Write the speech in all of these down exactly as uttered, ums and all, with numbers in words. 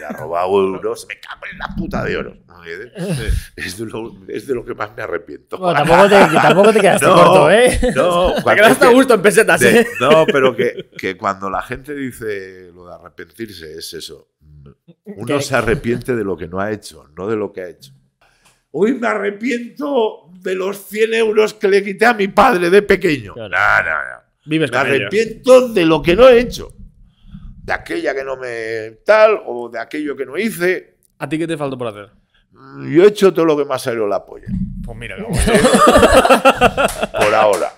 le ha robado euros, me cago en la puta de euros. No, es, de lo, es de lo que más me arrepiento. Bueno, tampoco, te, tampoco te quedaste no, corto, ¿eh? No, te quedaste a gusto en pesetas, de, ¿eh? No, pero que, que cuando la gente dice lo de arrepentirse es eso. Uno ¿Qué? se arrepiente de lo que no ha hecho, no de lo que ha hecho. Hoy me arrepiento de los cien euros que le quité a mi padre de pequeño. Claro. No, no, no. Vives me arrepiento ello. de lo que no he hecho. De aquella que no me... tal, o de aquello que no hice. ¿A ti qué te faltó por hacer? Yo he hecho todo lo que me ha salido la polla. Pues mira, no, por ahora.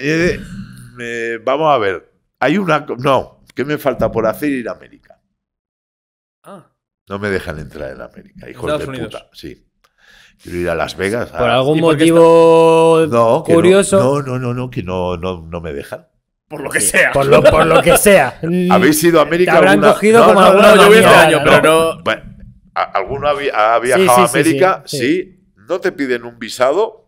Eh, eh, vamos a ver. Hay una... No, ¿qué me falta por hacer? Ir a América. Ah. No me dejan entrar en América, hijos de puta. Sí. Quiero ir a Las Vegas. ¿Por a... algún motivo está... no, curioso? No, no, no, no, que no, no, no me dejan. Por lo que sea. Por lo, por lo que sea. ¿Habéis ido a América? Te habrán alguna... cogido no, como no, alguna no, yo este año, no, pero no... Bueno, ¿alguno ha viajado sí, sí, a América? Sí, sí, sí. sí. ¿No te piden un visado?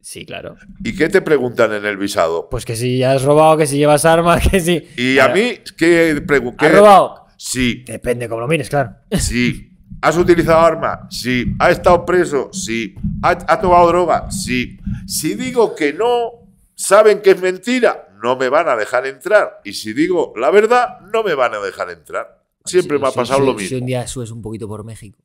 Sí, claro. ¿Y qué te preguntan en el visado? Pues que si has robado, que si llevas armas, que si... ¿Y claro. a mí qué pregunté? ¿Has robado? Sí. Depende cómo lo mires, claro. Sí. ¿Has utilizado arma? Sí. ¿Has estado preso? Sí. ¿Has, has tomado droga? Sí. Si digo que no, saben que es mentira, no me van a dejar entrar. Y si digo la verdad, no me van a dejar entrar. Siempre sí, me ha pasado sí, lo sí, mismo. Si un día subes un poquito por México.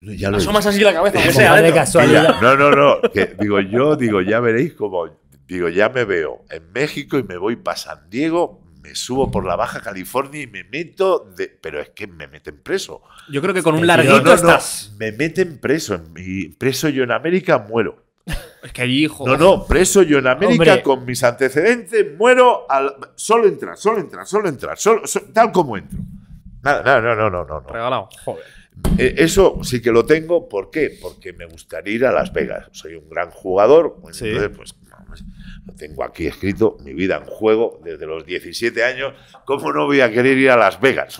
Ya lo asomas así la cabeza, que sea. De casualidad. No, no, no. Que, digo, yo digo, ya veréis cómo... Digo, ya me veo en México y me voy para San Diego... Me subo por la Baja California y me meto... De, pero es que me meten preso. Yo creo que con un larguito no, no, estás... No, me meten preso. Mi, preso yo en América, muero. Es que allí, joder. No, no, preso yo en América Hombre. con mis antecedentes, muero... Al, solo entrar, solo entrar, solo entrar. Solo, solo, tal como entro. Nada, no, no, no, no. no. Regalado, joder. Eh, eso sí que lo tengo. ¿Por qué? Porque me gustaría ir a Las Vegas. Soy un gran jugador. Bueno, sí. Entonces, pues... Lo tengo aquí escrito, mi vida en juego desde los diecisiete años. ¿Cómo no voy a querer ir a Las Vegas?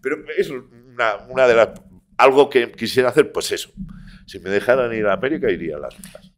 Pero es una, una de las... Algo que quisiera hacer, pues eso. Si me dejaran ir a América, iría a Las Vegas.